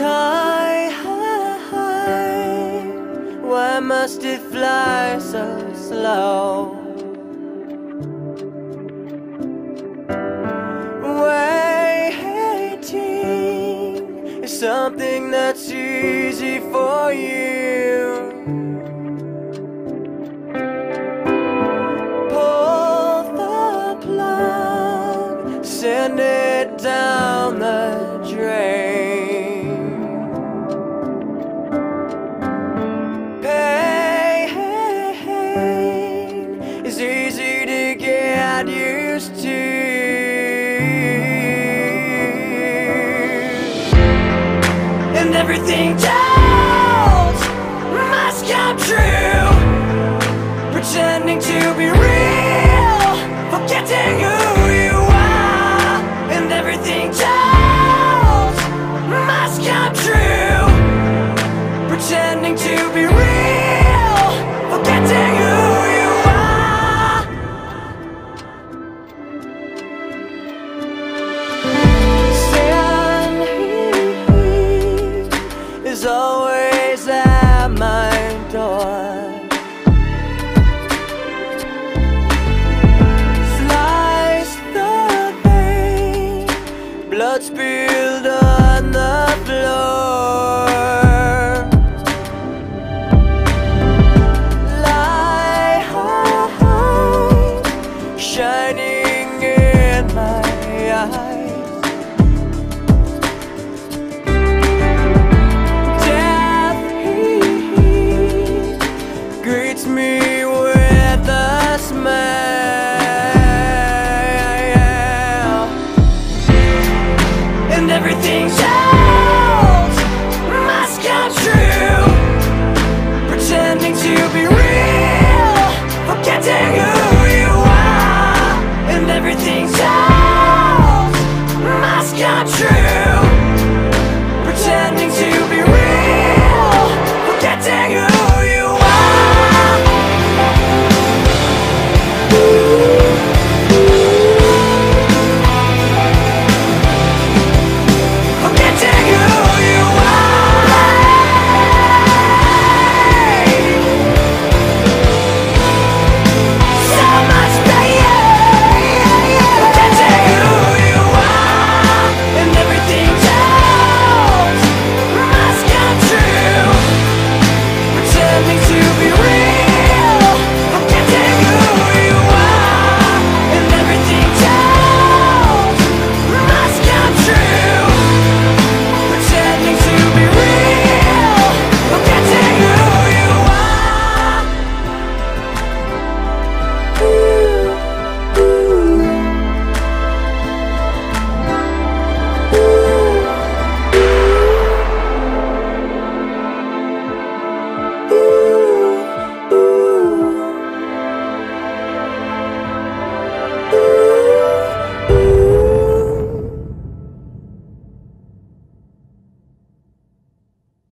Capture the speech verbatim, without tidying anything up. time? Why must it fly so slow? Waiting is something that's easy for you. Pull the plug, send it down the drain. Everything told must come true. Pretending to be real, forgetting who you are. And everything told must come true. Pretending to be real. Always at my door, slice the vein, blood spilled on the floor. Light high, shining in my eyes. Everything's out.